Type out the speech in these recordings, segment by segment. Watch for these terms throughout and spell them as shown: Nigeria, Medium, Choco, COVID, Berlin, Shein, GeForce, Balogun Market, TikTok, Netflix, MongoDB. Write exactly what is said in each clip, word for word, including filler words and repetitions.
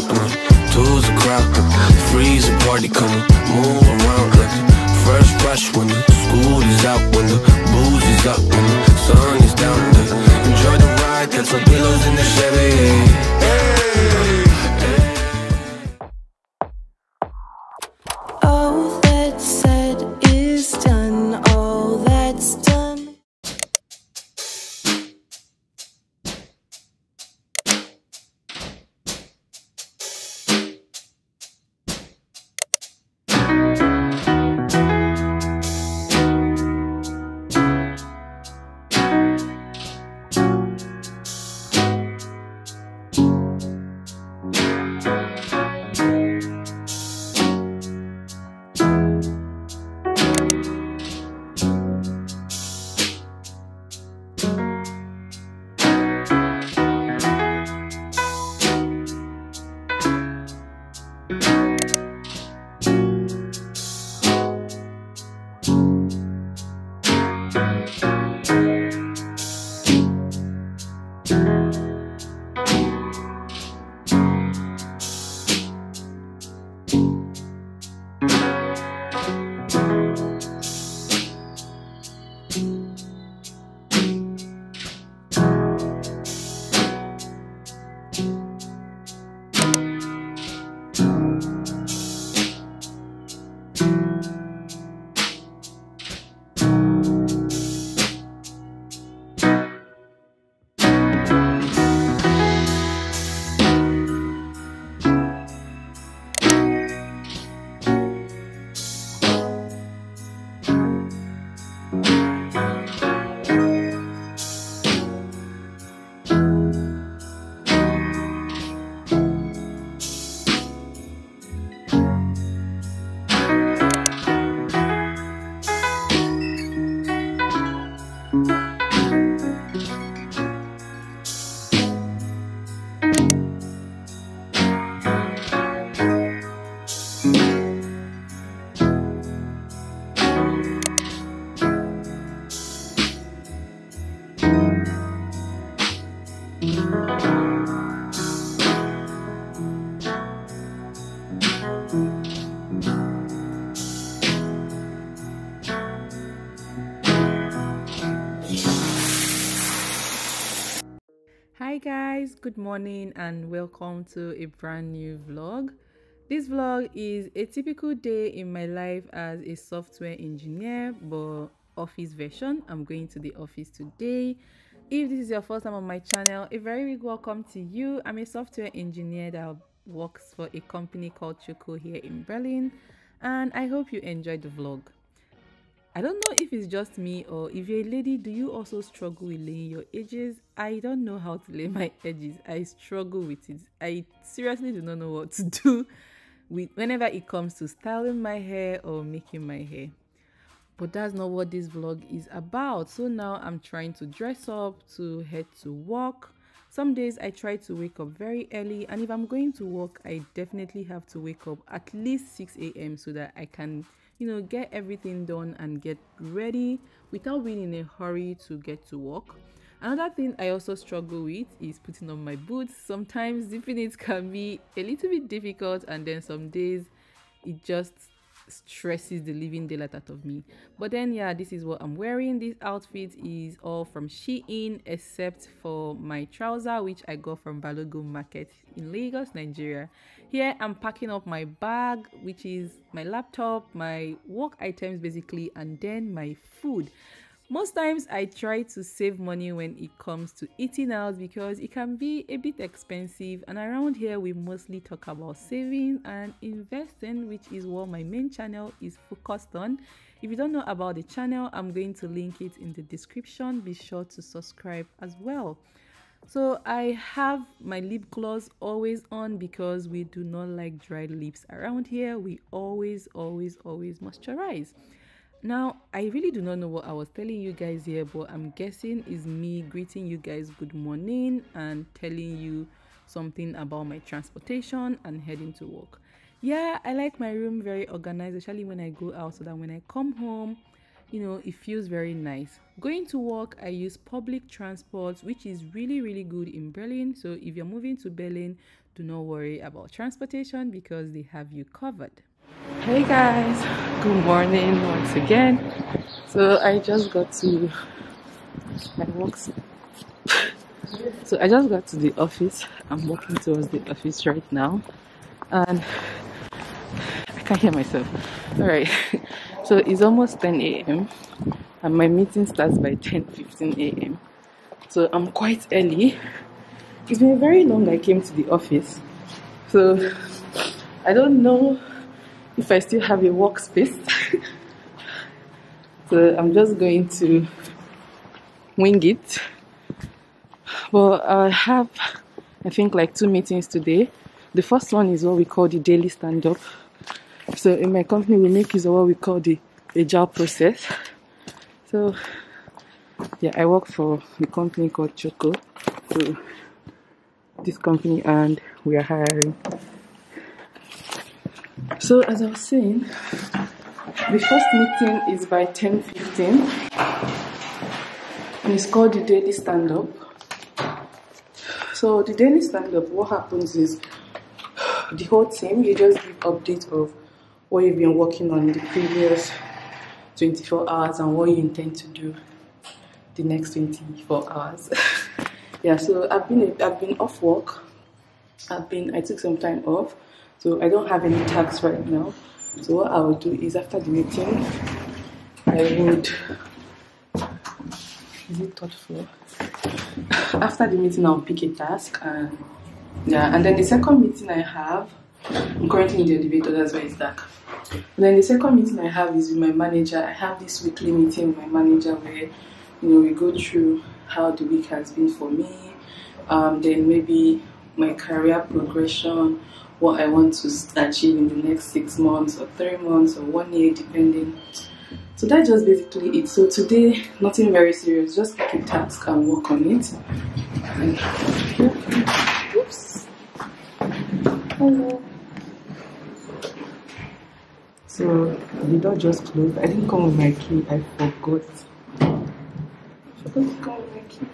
jump, uh, tools a crowd, uh, freeze a party, come move around, uh, first rush when the school is out, when the booze is up, when the sun is down, uh, enjoy the ride, got some pillows in the Chevy. All that's said is done, all that's done. Hi guys, good morning and welcome to a brand new vlog. This vlog is a typical day in my life as a software engineer, but office version. I'm going to the office today. If this is your first time on my channel, a very big welcome to you. I'm a software engineer that works for a company called Choco here in Berlin, and I hope you enjoyed the vlog. I don't know if it's just me or if you're a lady, do you also struggle with laying your edges? I don't know how to lay my edges. I struggle with it. I seriously do not know what to do with whenever it comes to styling my hair or making my hair. But that's not what this vlog is about. So now I'm trying to dress up to head to work. Some days I try to wake up very early, and if I'm going to work, I definitely have to wake up at least six A M so that I can, you know, get everything done and get ready without being in a hurry to get to work. Another thing I also struggle with is putting on my boots. Sometimes zipping it can be a little bit difficult, and then some days it just stresses the living daylight out of me. But then yeah, this is what I'm wearing. This outfit is all from Shein except for my trouser, which I got from Balogun Market in Lagos, Nigeria. Here I'm packing up my bag, which is my laptop, my work items basically, and then my food. Most times I try to save money when it comes to eating out because it can be a bit expensive, and around here we mostly talk about saving and investing, which is what my main channel is focused on. If you don't know about the channel, I'm going to link it in the description. Be sure to subscribe as well. So I have my lip gloss always on because we do not like dry lips around here. We always always always moisturize. Now, I really do not know what I was telling you guys here, but I'm guessing it's me greeting you guys good morning and telling you something about my transportation and heading to work. Yeah, I like my room very organized, especially when I go out, so that when I come home, you know, it feels very nice. Going to work, I use public transport, which is really, really good in Berlin. So if you're moving to Berlin, do not worry about transportation because they have you covered. Hey guys, good morning once again. So I just got to my work. So I just got to the office. I'm walking towards the office right now, and I can't hear myself. All right. So it's almost ten A M and my meeting starts by ten fifteen A M So I'm quite early. It's been very long I came to the office. So I don't know if I still have a workspace. So I'm just going to wing it. But I have, I think, like two meetings today. The first one is what we call the daily stand-up. So in my company, we make use of what we call the agile process. So yeah, I work for a company called Choco. So this company, and we are hiring. So as I was saying, the first meeting is by ten fifteen, and it's called the daily stand-up. So the daily stand-up, what happens is the whole team, you just give update of what you've been working on in the previous twenty-four hours and what you intend to do the next twenty-four hours. Yeah, so I've been I've been off work. I've been I took some time off, so I don't have any tasks right now. So what I will do is after the meeting, I would is it third floor? After the meeting, I'll pick a task, and yeah, and then the second meeting I have, I'm currently in the elevator, that's why it's dark. And then the second meeting I have is with my manager. I have this weekly meeting with my manager where, you know, we go through how the week has been for me, um, then maybe my career progression, what I want to achieve in the next six months or three months or one year, depending. So that's just basically it. So today, nothing very serious, just pick a task and work on it. And oops. Hello. So the door just closed. I didn't come with my key. I forgot. I forgot to come with my key.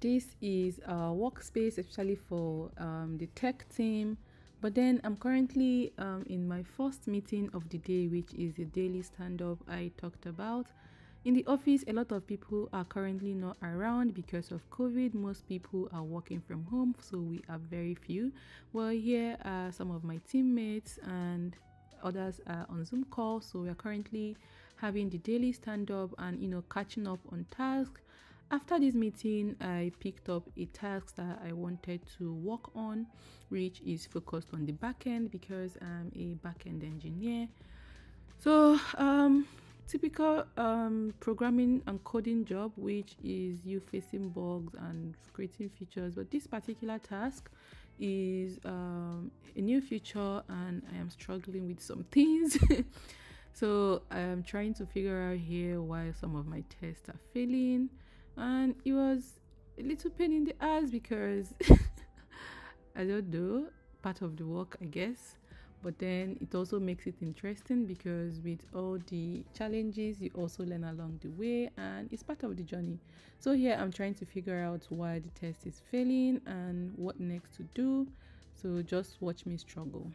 This is a workspace, especially for um, the tech team. But then I'm currently um, in my first meeting of the day, which is the daily stand-up I talked about. In the office, a lot of people are currently not around because of COVID. Most people are working from home, so we are very few. Well, here are some of my teammates, and others are on Zoom call. So we are currently having the daily stand-up and, you know, catching up on tasks. After this meeting, I picked up a task that I wanted to work on, which is focused on the backend because I'm a backend engineer. So um, typical um, programming and coding job, which is you facing bugs and creating features. But this particular task is um, a new feature and I am struggling with some things. So I'm trying to figure out here why some of my tests are failing. And it was a little pain in the ass because I don't know, part of the work I guess. But then it also makes it interesting because with all the challenges you also learn along the way, and it's part of the journey. So here I'm trying to figure out why the test is failing and what next to do. So just watch me struggle.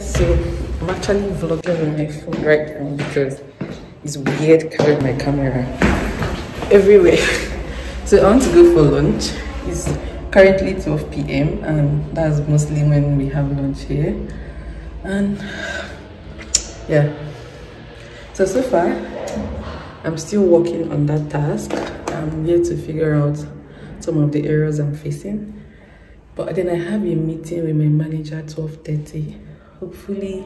So I'm actually vlogging on my phone right now because it's weird carrying my camera everywhere. So I want to go for lunch. It's currently twelve p m and that's mostly when we have lunch here. And yeah, so so far I'm still working on that task. I'm here to figure out some of the errors I'm facing, but then I have a meeting with my manager at twelve thirty. Hopefully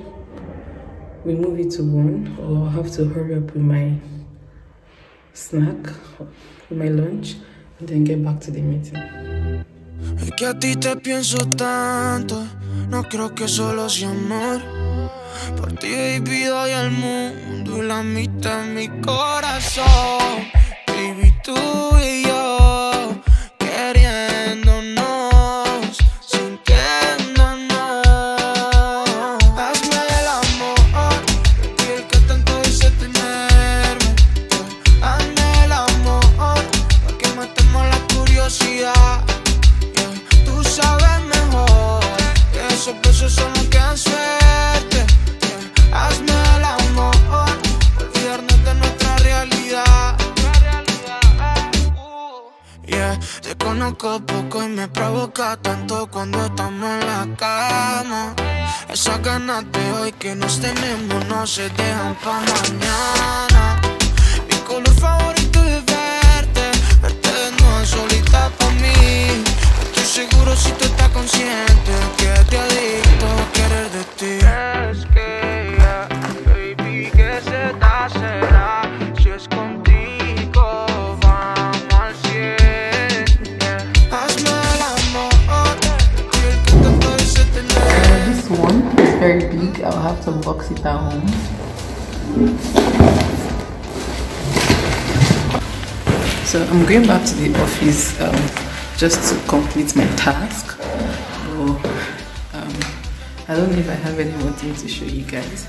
we move it to one, or I'll have to hurry up with my snack, with my lunch, and then get back to the meeting. Es que a ti te pienso tanto, no creo que solo sea amor. Por ti, baby, doy el mundo y la mitad de mi corazón. Baby, tú y yo, queriéndonos, sin querernos. Hazme el amor, y el que tanto dice tenerme. Hazme el amor, pa' que matemos la curiosidad. Yeah. Tú sabes mejor, que esos besos son los que han suelto. Hazme el amor, olvidarnos de nuestra realidad. Yeah, te conozco poco y me provoca tanto cuando estamos en la cama. Esas ganas de hoy que nos tenemos no se dejan pa' mañana. Mi color favorito es verte, verte desnuda solita pa' mí. Estoy seguro si tú estás consciente que te adicto a querer de ti. Es que very big, I'll have to box it at home. So I'm going back to the office um, just to complete my task. So, um, I don't know if I have any more things to show you guys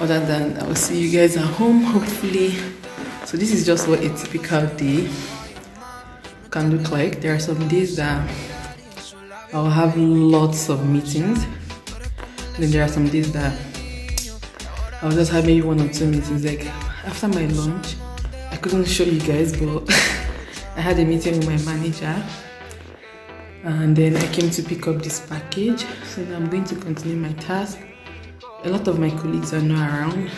other than I will see you guys at home, hopefully. So this is just what a typical day can look like. There are some days that I'll have lots of meetings. Then there are some days that I'll just have maybe one or two meetings. Like after my lunch, I couldn't show you guys, but I had a meeting with my manager, and then I came to pick up this package. So now I'm going to continue my task. A lot of my colleagues are not around.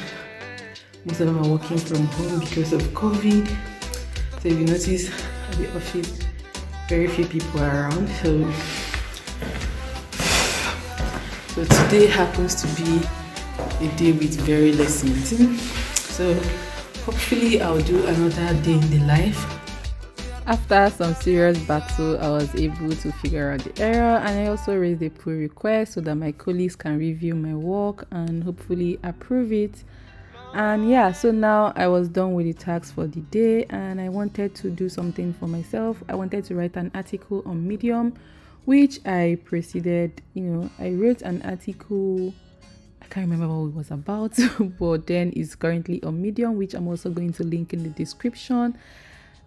Most of them are working from home because of COVID. So if you notice at the office, very few people are around. So. So today happens to be a day with very less meeting. So hopefully I'll do another day in the life. After some serious battle, I was able to figure out the error, and I also raised a pull request so that my colleagues can review my work and hopefully approve it. And yeah, so now I was done with the task for the day, and I wanted to do something for myself. I wanted to write an article on Medium, which I proceeded, you know, I wrote an article, I can't remember what it was about, but then it's currently on Medium, which I'm also going to link in the description.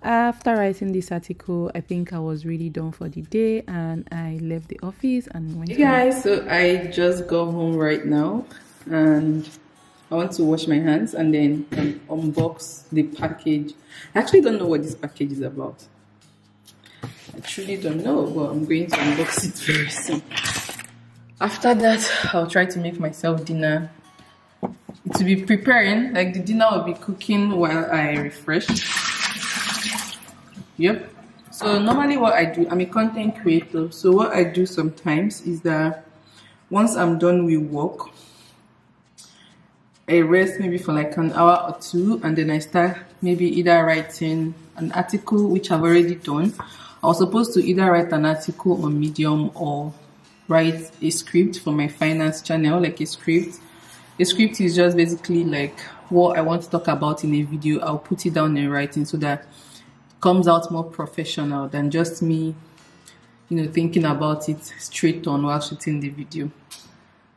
After writing this article, I think I was really done for the day, and I left the office and went. Hey guys, so I just got home right now, and I want to wash my hands and then um, unbox the package. I actually don't know what this package is about. I truly don't know, but I'm going to unbox it very soon. After that, I'll try to make myself dinner. It will be preparing, like the dinner will be cooking while I refresh. Yep. So normally what I do, I'm a content creator. So what I do sometimes is that once I'm done with work, I rest maybe for like an hour or two, and then I start maybe either writing an article, which I've already done. I was supposed to either write an article on Medium or write a script for my finance channel, like a script. A script is just basically like what I want to talk about in a video. I'll put it down in writing so that it comes out more professional than just me, you know, thinking about it straight on while shooting the video.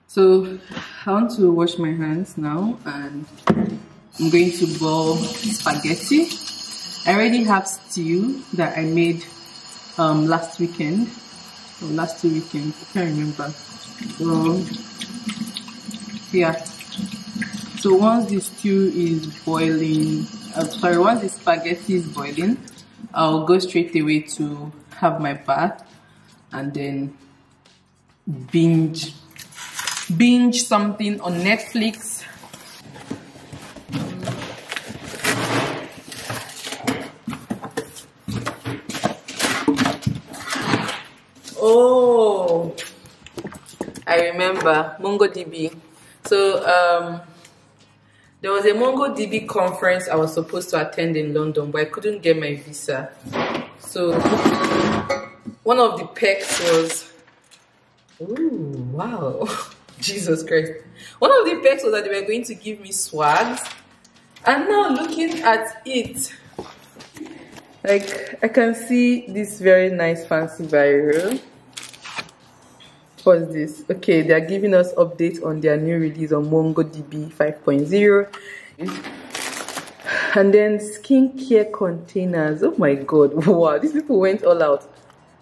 So I want to wash my hands now, and I'm going to boil spaghetti. I already have stew that I made Um, last weekend, or last two weekends, I can't remember. So here. So once the stew is boiling, uh, sorry, once the spaghetti is boiling, I'll go straight away to have my bath and then binge, binge something on Netflix. Oh, I remember MongoDB. So um, there was a MongoDB conference I was supposed to attend in London, but I couldn't get my visa. So one of the perks was, ooh, wow, Jesus Christ. One of the perks was that they were going to give me swags, and now looking at it, like I can see this very nice fancy biro. What's this? Okay, they are giving us updates on their new release on MongoDB five point oh, and then skincare containers. Oh my god, wow, these people went all out.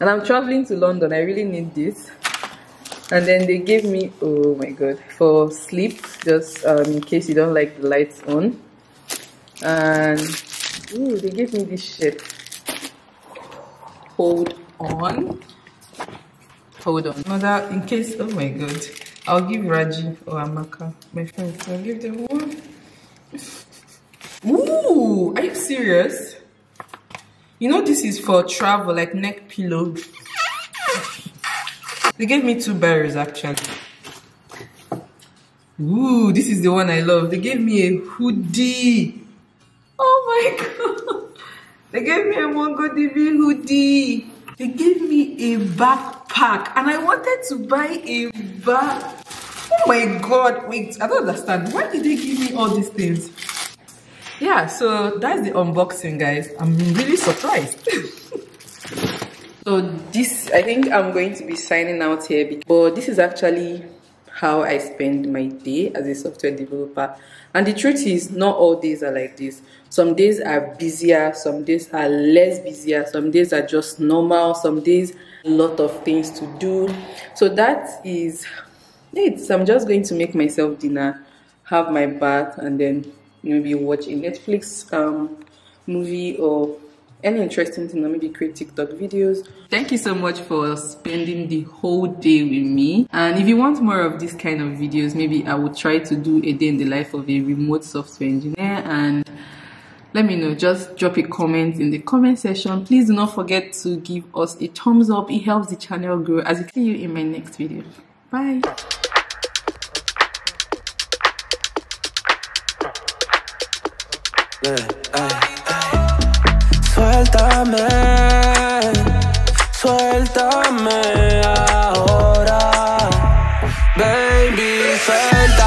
And I'm traveling to London, I really need this. And then they gave me, oh my god, for sleep, just um, in case you don't like the lights on. And ooh, they gave me this shit. Hold on. Hold on. Another, in case, oh my god. I'll give Raji or Amaka, my friends. I'll give them one. Ooh, are you serious? You know this is for travel, like neck pillow. They gave me two berries actually. Ooh, this is the one I love. They gave me a hoodie. Oh my god. They gave me a MongoDB hoodie. They gave me a backpack and I wanted to buy a bag. Oh my god, wait, I don't understand. Why did they give me all these things? Yeah, so that's the unboxing, guys. I'm really surprised. So this, I think I'm going to be signing out here, because this is actually how I spend my day as a software developer. And the truth is, not all days are like this. Some days are busier, some days are less busier, some days are just normal, some days a lot of things to do. So that is it. So I'm just going to make myself dinner, have my bath, and then maybe watch a Netflix um, movie or any interesting thing, or maybe create TikTok videos. Thank you so much for spending the whole day with me. And if you want more of this kind of videos, maybe I will try to do a day in the life of a remote software engineer. And let me know, just drop a comment in the comment section. Please do not forget to give us a thumbs up. It helps the channel grow. As I see you in my next video. Bye. Suéltame, suéltame ahora, baby, suéltame.